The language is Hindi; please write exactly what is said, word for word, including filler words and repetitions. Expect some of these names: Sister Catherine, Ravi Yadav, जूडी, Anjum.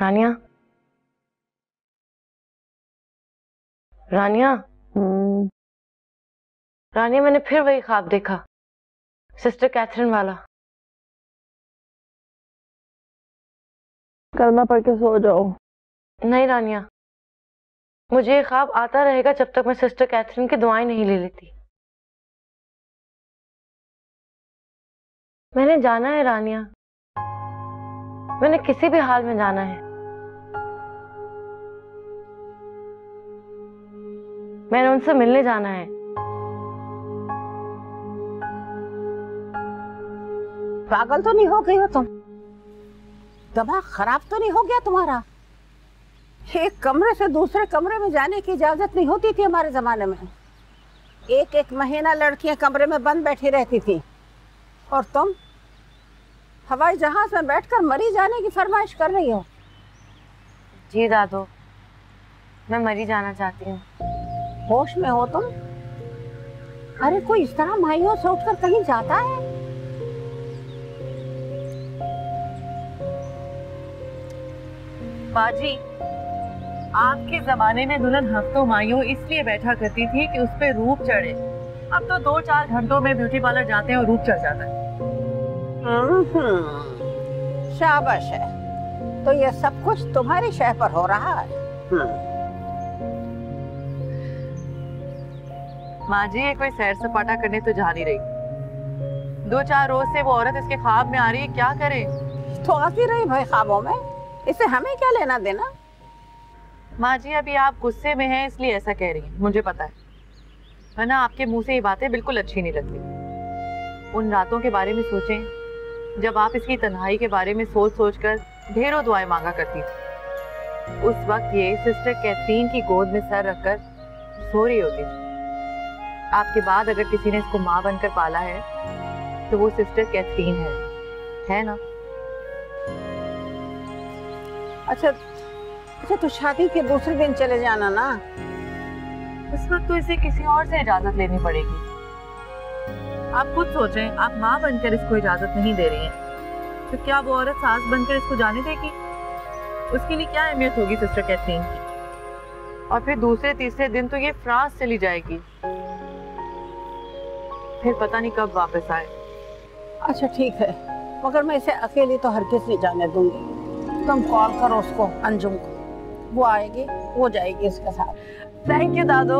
रानिया रानिया रानिया मैंने फिर वही ख्वाब देखा, सिस्टर कैथरीन वाला। कलमा पढ़ के सो जाओ। नहीं रानिया, मुझे ये ख्वाब आता रहेगा जब तक मैं सिस्टर कैथरीन की दुआएं नहीं ले लेती। मैंने जाना है रानिया, मैंने किसी भी हाल में जाना है। मैंने उनसे मिलने जाना है। पागल तो नहीं हो गई हो तुम? दिमाग खराब तो नहीं हो गया तुम्हारा? एक कमरे से दूसरे कमरे में जाने की इजाजत नहीं होती थी हमारे जमाने में। एक एक महीना लड़कियां कमरे में बंद बैठी रहती थी और तुम हवाई जहाज में बैठकर मरी जाने की फरमाइश कर रही हो। जी दादू, मैं मरी जाना चाहती हूँ। होश में हो तुम? अरे कोई इस तरह मायूस होकर कहीं जाता है? बाजी, आपके जमाने में दुल्हन हफ्तों मायूं इसलिए बैठा करती थी कि उस पे रूप चढ़े। अब तो दो चार घंटों में ब्यूटी पार्लर जाते हैं और रूप चढ़ जाता है। शाबाश है, तो ये सब कुछ तुम्हारे शह पर हो रहा है। माँ जी, ये कोई सैर सपाटा करने तो जा नहीं रही। दो चार रोज से वो औरत इसके ख्वाब में आ रही है, क्या करे? तो आती रही भाई ख्वाबों में, इसे हमें क्या लेना देना? माँ जी, अभी आप गुस्से में हैं इसलिए ऐसा कह रही हैं, मुझे पता है, वरना आपके मुंह से ये बातें बिल्कुल अच्छी नहीं लगती। उन रातों के बारे में सोचें जब आप इसकी तन्हाई के बारे में सोच सोच कर ढेरों दुआएं मांगा करती थी। उस वक्त ये सिस्टर कैथरीन की गोद में सर रखकर सो रही होती थी। आपके बाद अगर किसी ने इसको माँ बनकर पाला है तो वो सिस्टर कैथरीन है, है ना? अच्छा अच्छा, तो शादी के दूसरे दिन चले जाना ना। इस वक्त तो इसे किसी और से इजाजत लेनी पड़ेगी। आप खुद सोचें, आप माँ बनकर इसको इजाजत नहीं दे रही हैं, तो क्या वो औरत सास बनकर इसको जाने देगी? उसके लिए क्या अहमियत होगी सिस्टर कैथरीन की? और फिर दूसरे तीसरे दिन तो ये फ्रांस चली जाएगी, फिर पता नहीं कब वापस आए। अच्छा ठीक है, मगर मैं इसे अकेली तो हरगिज़ नहीं जाने दूंगी। तुम कॉल करो उसको, अंजुम को, वो आएगी, वो जाएगी इसके साथ। Thank you Dadu.